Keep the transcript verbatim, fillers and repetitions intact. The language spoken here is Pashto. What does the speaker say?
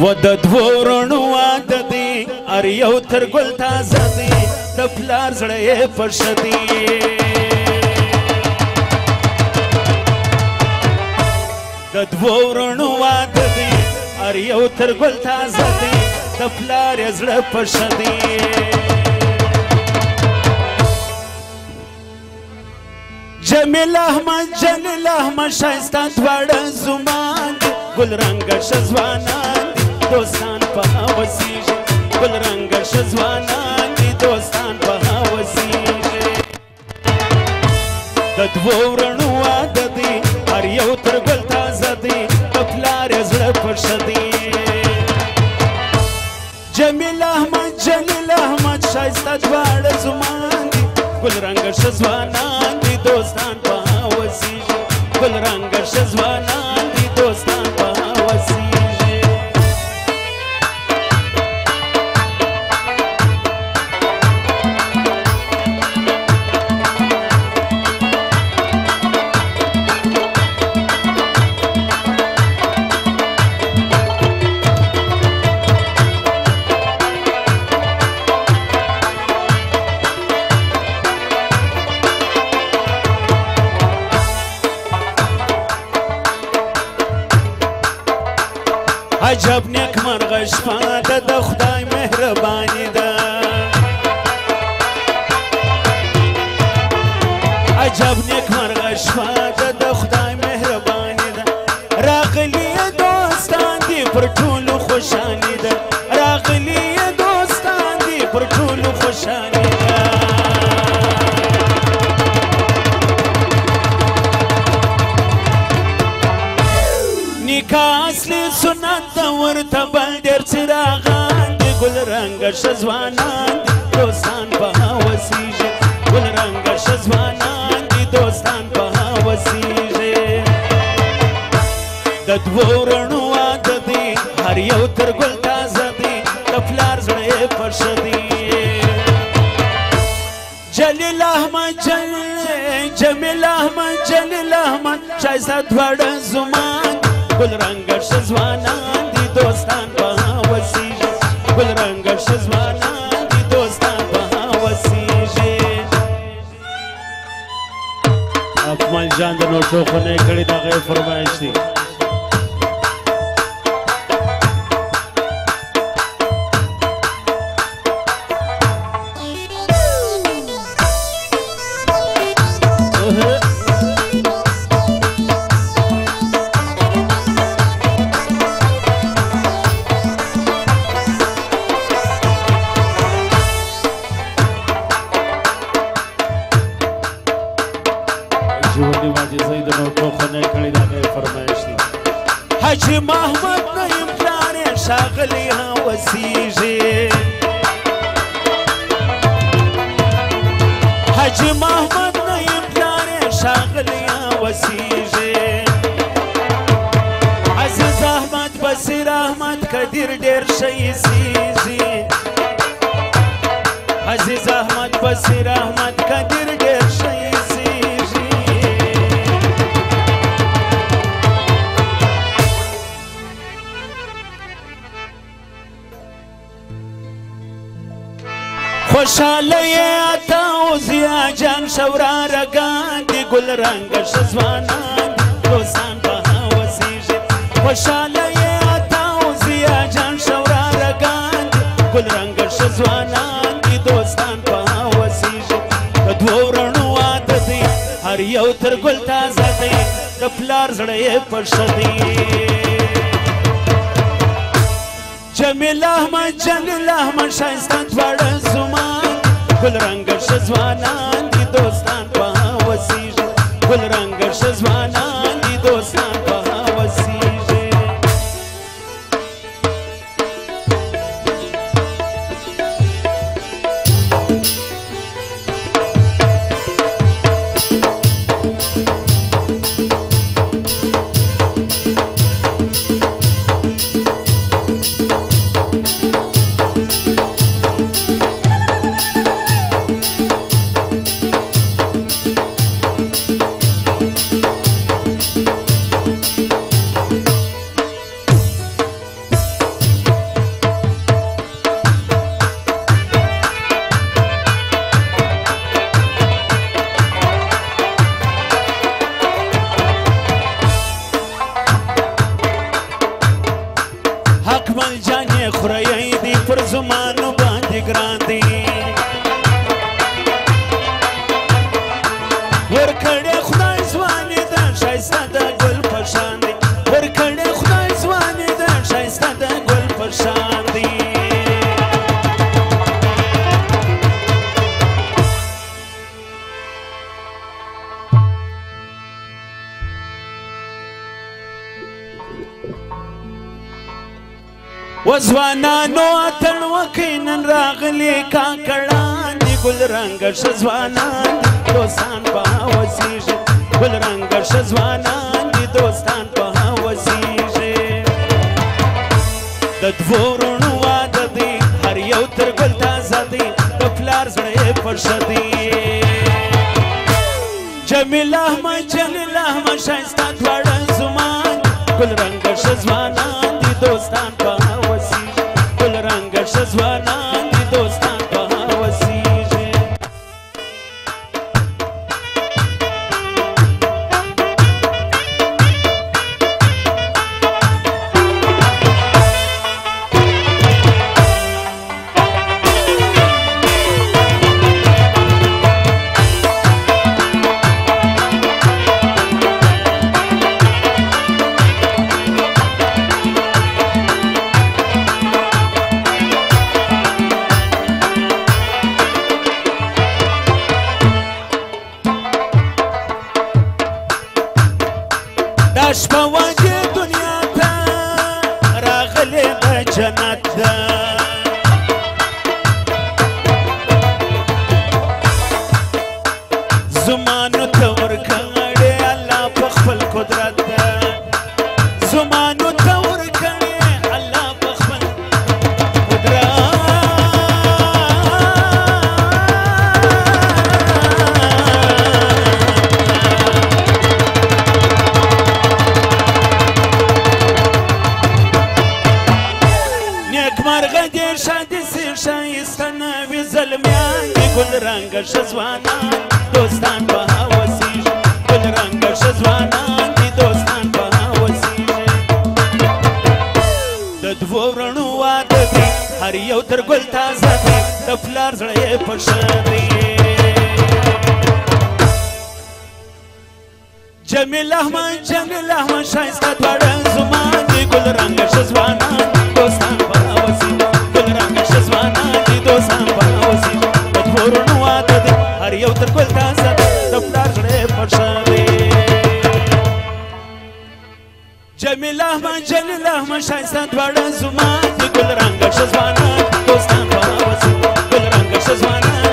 ودد ورنو عادتي اریو تر گل تازه دی د پلار زړې پرشدي دد ورنو عادتي اریو تر گل تازه دی د پلار زړه پرشدي جمیل احمد جلیل احمد شایسته دواړه زومان دي ګل رنګه ښه ځوانان دي دوستان په هوسیږي ګل رنګه ښه ځوانان دي دوستان په هوسیږي د دوو ورڼو واده دی هر یو تر ګل تازه دی په پلار یې زړه پرښه دی جمیل احمد جلیل احمد شایسته دواړه زومان دي ګل رنګه ښه ځوانان دي دوستان په هوسیږي ګل رنګه ښه ځوانان دي دوستان په هوسیږي عجب نیک مرغه شپه ده د خدای مهرباني ده عجب نیک مرغه شپه ده د خدای مهرباني ده راغلی دوستان دي پر ټولو خوشحالي ده راغلی دوستان دي پر ټولو خوشحالي ده نکاح اصلي سنت ورته بل ډېر څراغان دي ګل رنګه ښه ځوانان دي دوستان په هوسیږي ګل رنګه ښه ځوانان دي دوستان په هوسیږي د دوو رڼو واده دی هر یو تر ګل تازه دی د پلار زړه یې پرښه دی جلیل احمد جمیل احمد جلیل احمد شایسته دواړه زومان ګل رنګه ښه ځوانان دي دوستان په هوسیږي ګل رنګه ښه ځوانان دي دوستان په هوسیږي اکمل جان د نوټو خو نه کړي دغه فرمایش دي حاجی محمد نیم پلار شاغلی هوسیږي حاجی محمد نیم پلار شاغلی هوسیږي عزیز احمد بصیر احمد قدیر ډیر شیسیږي عزیز احمد بصیر احمد قدیر ډیر شیسیږي خوشاله اتا او زیا جان شورا رګان دي ګل رنګه ښه ځوانان دوستان په هوسیږي خوشاله اتا او زیا جان شورا رګان دي ګل رنګه ښه ځوانان دي دوستان په هوسیږي د دوو رڼو واده دی هر یو تر ګل تازه دی د پلار زړه یې پرښه دی جمیل احمد جلیل احمد شایسته دواړه زومان ګل رنګه ښه ځوانان دي دوستان په هوسیږي ګل رنګه ښه ځوانان دي دوستان په هوسیږي خپل جانې خورې دې پر زمانو باندې ګران دي ورکړې خدای ځواني دا شایسته د ګل په شان دي ورکړې خدای ځواني دا شایسته د ګل په شان دي وزوانانو اتن وکینن راغلی کاکړان دی ګل رنگ شزوانان دوستان په وسیج ګل رنگ شزوانان دی دوستان په وسیج د دورونو واده دی هر یو تر ګل تازه دی د پلار زړه پرشدی جمیل احمد جلیل احمد شایسته دواړه زمان ګل رنگ شزوانان دی دوستان په زوانان دی دوستان په وسیجه جمیل احمد جلیل احمد شایسته دواړه زما دي ګل رنګه ښه ځوانان دوستان په اوسي ګل رنګه ښه ځوانان دي دوستان په اوسي په کورونو واده دي هر یو تر ګل تازه د پلار زړه پرشدي جمیل احمد جلیل احمد شایسته دواړه زما دي ګل رنګه ښه ځوانان دوستان په اوسي ګل رنګه ښه ځوانان